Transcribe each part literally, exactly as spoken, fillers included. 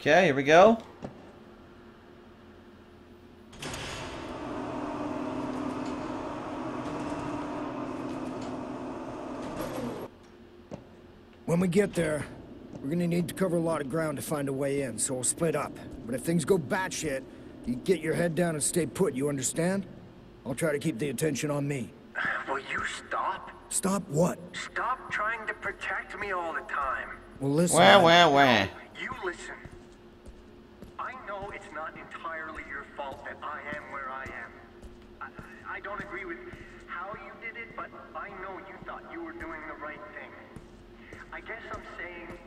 Okay, here we go. When we get there, we're gonna need to cover a lot of ground to find a way in, so we'll split up. But if things go batshit, you get your head down and stay put, you understand? I'll try to keep the attention on me. Will you stop? Stop what? Stop trying to protect me all the time. Well, listen. Where, where, where? You listen. I know it's not entirely your fault that I am where I am. I, I don't agree with how you did it, but I know you thought you were doing the right thing. I guess I'm saying,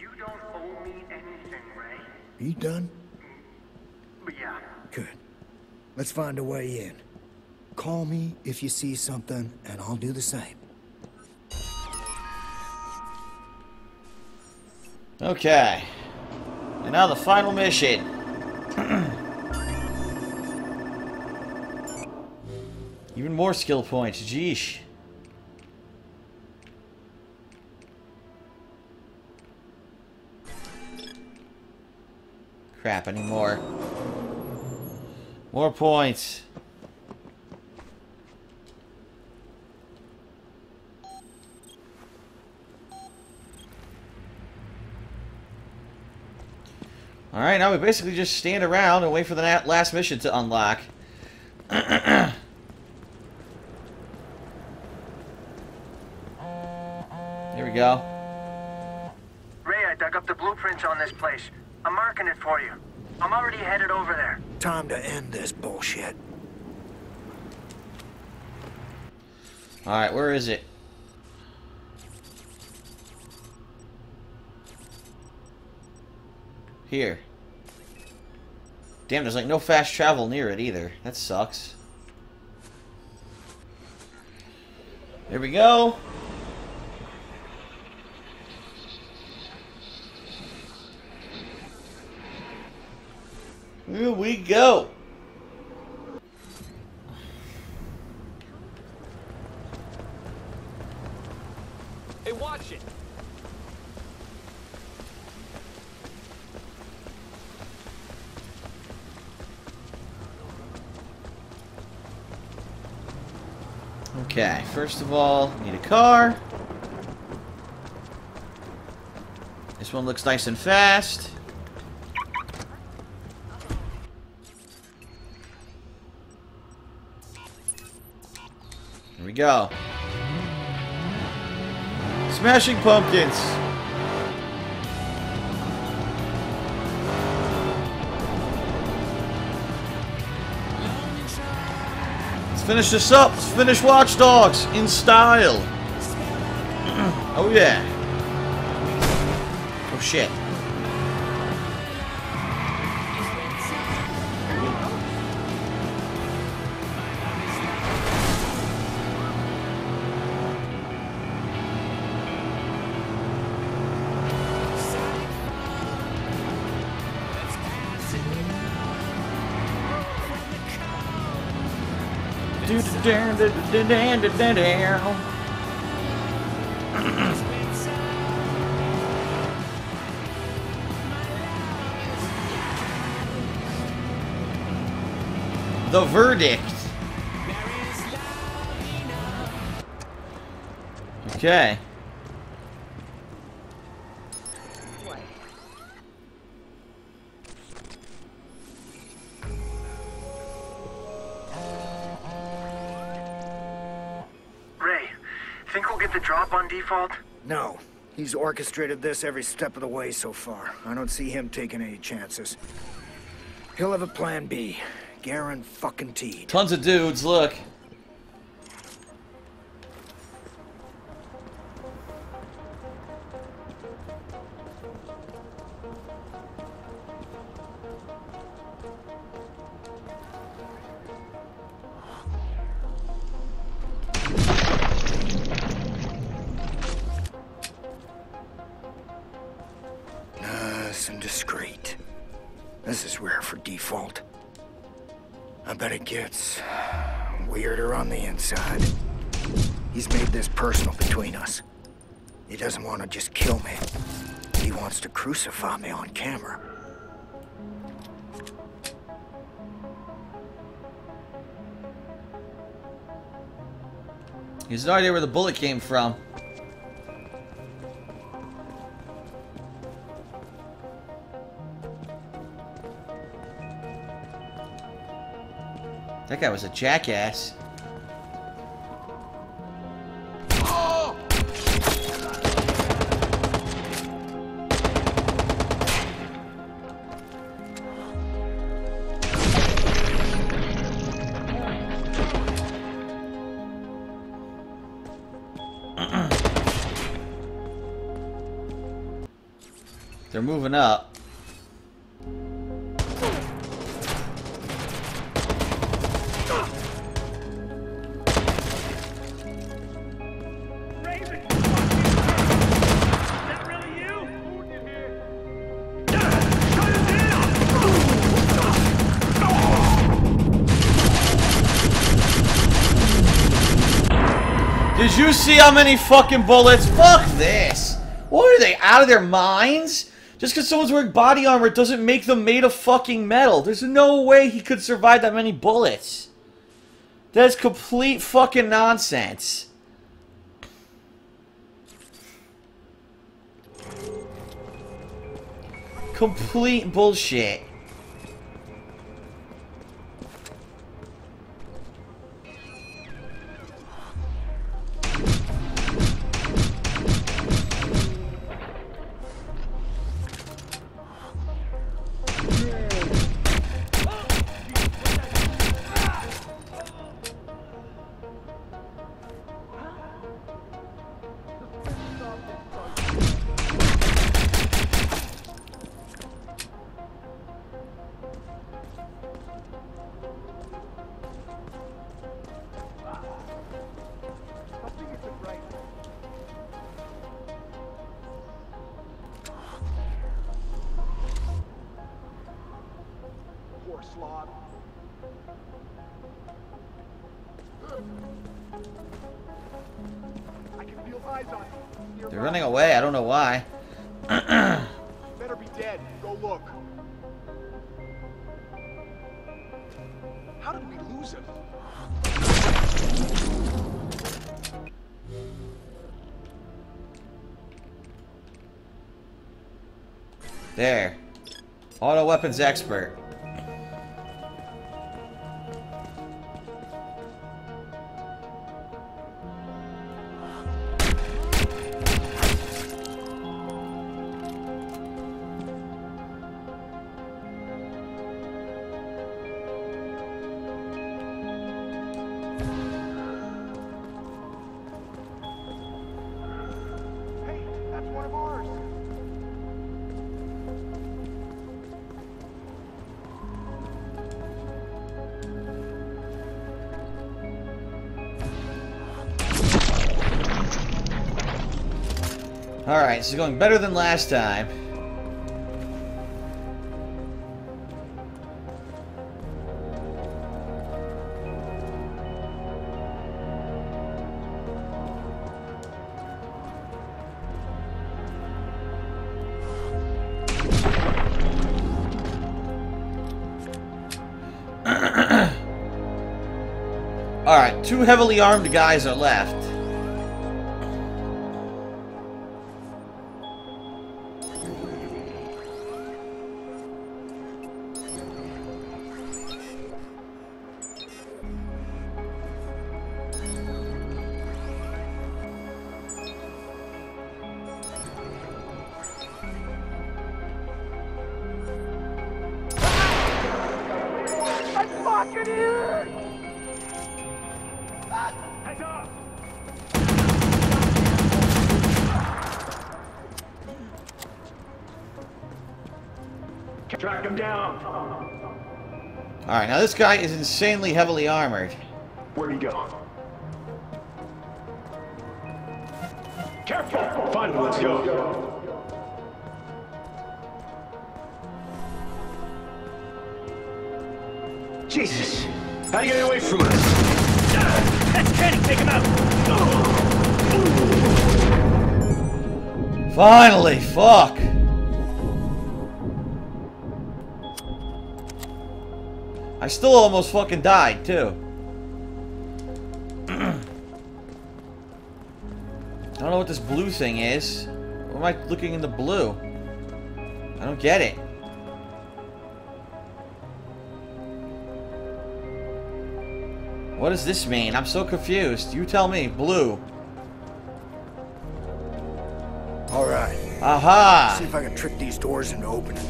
you don't owe me anything, Ray. Are you done? But yeah. Good. Let's find a way in. Call me if you see something, and I'll do the same. Okay. And now the final mission. Even more skill points. Jeesh. Crap, I need more. More points. Alright, now we basically just stand around and wait for the last mission to unlock. Here we go. Ray, I dug up the blueprints on this place. I'm marking it for you. I'm already headed over there. Time to end this bullshit. Alright, where is it? Here. Damn, there's like no fast travel near it either. That sucks. There we go. Here we go. Hey, watch it. Okay, first of all, need a car. This one looks nice and fast. Here we go. Smashing pumpkins! Finish this up. Let's finish Watch Dogs in style. Oh yeah. Oh shit. The verdict. Okay. Default? No. He's orchestrated this every step of the way so far. I don't see him taking any chances. He'll have a plan B. Guaranteed. Tons of dudes, look. And discreet. This is rare for default. I bet it gets weirder on the inside. He's made this personal between us. He doesn't want to just kill me. He he wants to crucify me on camera. He has no idea where the bullet came from. That guy was a jackass. Oh! They're moving up. Did you see how many fucking bullets? Fuck this! What are they, out of their minds? Just because someone's wearing body armor doesn't make them made of fucking metal. There's no way he could survive that many bullets. That's complete fucking nonsense. Complete bullshit. They're running away. I don't know why. Better be dead. Go look. How did we lose him? There. Auto weapons expert. Alright, this is going better than last time. Alright, two heavily armed guys are left. Track him down. Alright, now this guy is insanely heavily armored. Where'd he go? Careful! Find him, let's go. Jesus! How do you get away from us? That's Kenny, take him out! Finally, fuck! I still almost fucking died, too. I don't know what this blue thing is. Why am I looking in the blue? I don't get it. What does this mean? I'm so confused. You tell me. Blue. Alright. Aha! See if I can trick these doors into opening.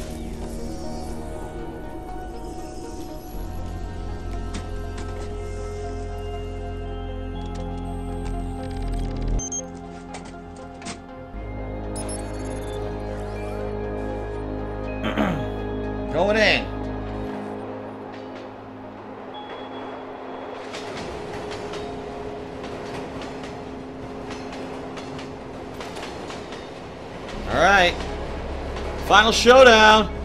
Going in. All right. Final showdown.